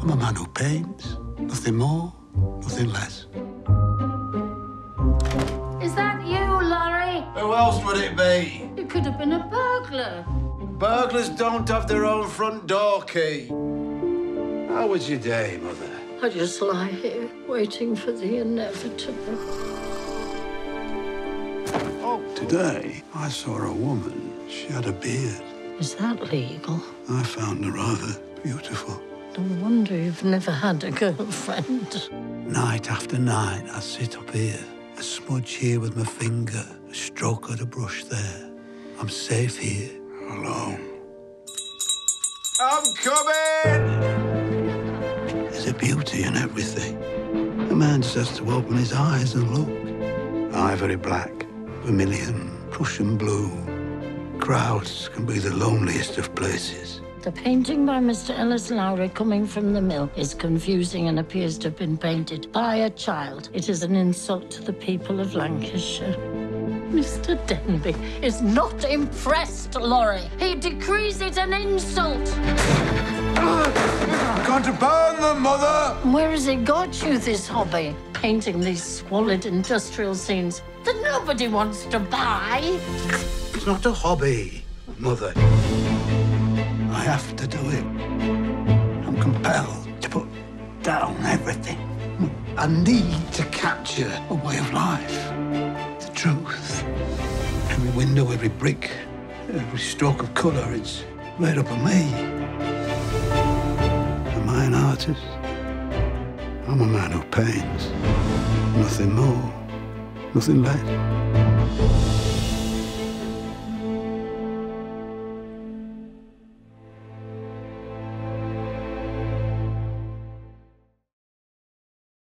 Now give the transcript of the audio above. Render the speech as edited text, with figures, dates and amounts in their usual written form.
I'm a man who paints. Nothing more, nothing less. Is that you, Lowry? Who else would it be? You could have been a burglar. Burglars don't have their own front door key. How was your day, Mother? I just lie here, waiting for the inevitable. Oh, today, I saw a woman. She had a beard. Is that legal? I found her rather beautiful. No wonder you've never had a girlfriend. Night after night, I sit up here. A smudge here with my finger, a stroke of the brush there. I'm safe here, alone. I'm coming! There's a beauty in everything. A man just has to open his eyes and look. Ivory black, vermilion, Prussian blue. Crowds can be the loneliest of places. The painting by Mr. Ellis Lowry, Coming from the Mill, is confusing and appears to have been painted by a child. It is an insult to the people of Lancashire. Mr. Denby is not impressed, Lowry. He decrees it an insult. We've got to burn them, Mother! Where has it got you, this hobby? Painting these squalid industrial scenes that nobody wants to buy. It's not a hobby, Mother. I have to do it. I'm compelled to put down everything. I need to capture a way of life, the truth. Every window, every brick, every stroke of colour, it's made up of me. Am I an artist? I'm a man who paints. Nothing more, nothing less.